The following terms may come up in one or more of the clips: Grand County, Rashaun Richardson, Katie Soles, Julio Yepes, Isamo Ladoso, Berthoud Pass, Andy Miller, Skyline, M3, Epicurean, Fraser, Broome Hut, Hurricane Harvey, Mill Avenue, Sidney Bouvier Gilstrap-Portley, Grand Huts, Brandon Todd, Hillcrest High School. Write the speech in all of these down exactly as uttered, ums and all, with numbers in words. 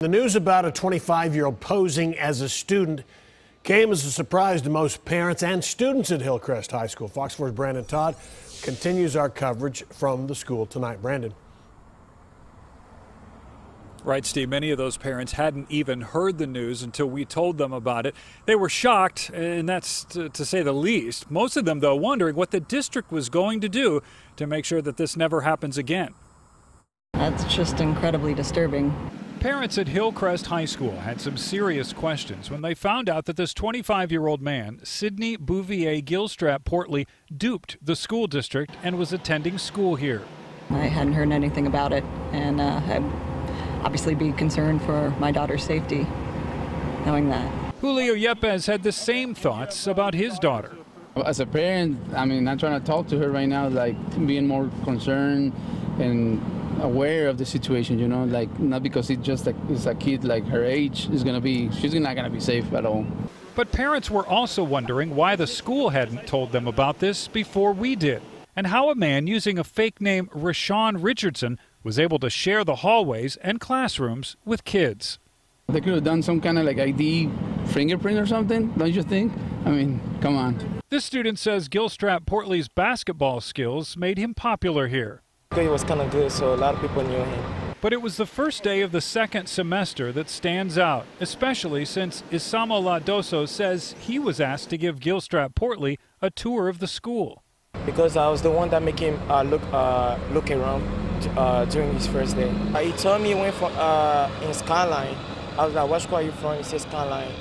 The news about a twenty-five-year-old posing as a student came as a surprise to most parents and students at Hillcrest High School. Fox four's Brandon Todd continues our coverage from the school tonight. Brandon. Right, Steve, many of those parents hadn't even heard the news until we told them about it. They were shocked, and that's to, to say the least. Most of them, though, wondering what the district was going to do to make sure that this never happens again. That's just incredibly disturbing. Parents at Hillcrest High School had some serious questions when they found out that this twenty-five-year-old man, Sidney Bouvier Gilstrap-Portley, duped the school district and was attending school here. I hadn't heard anything about it, and uh, I'd obviously be concerned for my daughter's safety knowing that. Julio Yepes had the same thoughts about his daughter. As a parent, I mean, I'm trying to talk to her right now, like being more concerned and aware of the situation, you know, like not because it's just like it's a kid like her age is gonna be, she's not gonna be safe at all. But parents were also wondering why the school hadn't told them about this before we did, and how a man using a fake name, Rashaun Richardson, was able to share the hallways and classrooms with kids. They could have done some kind of like I D fingerprint or something, don't you think? I mean, come on. This student says Gilstrap-Portley's basketball skills made him popular here. He was kind of good, so a lot of people knew him. But it was the first day of the second semester that stands out, especially since Isamo Ladoso says he was asked to give Gilstrap-Portley a tour of the school. Because I was the one that made him uh, look, uh, look around uh, during his first day. Uh, he told me he went from, uh, in Skyline. I was like, what school are you from? He said Skyline.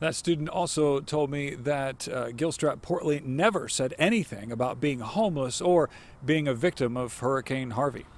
That student also told me that uh, Gilstrap-Portley never said anything about being homeless or being a victim of Hurricane Harvey.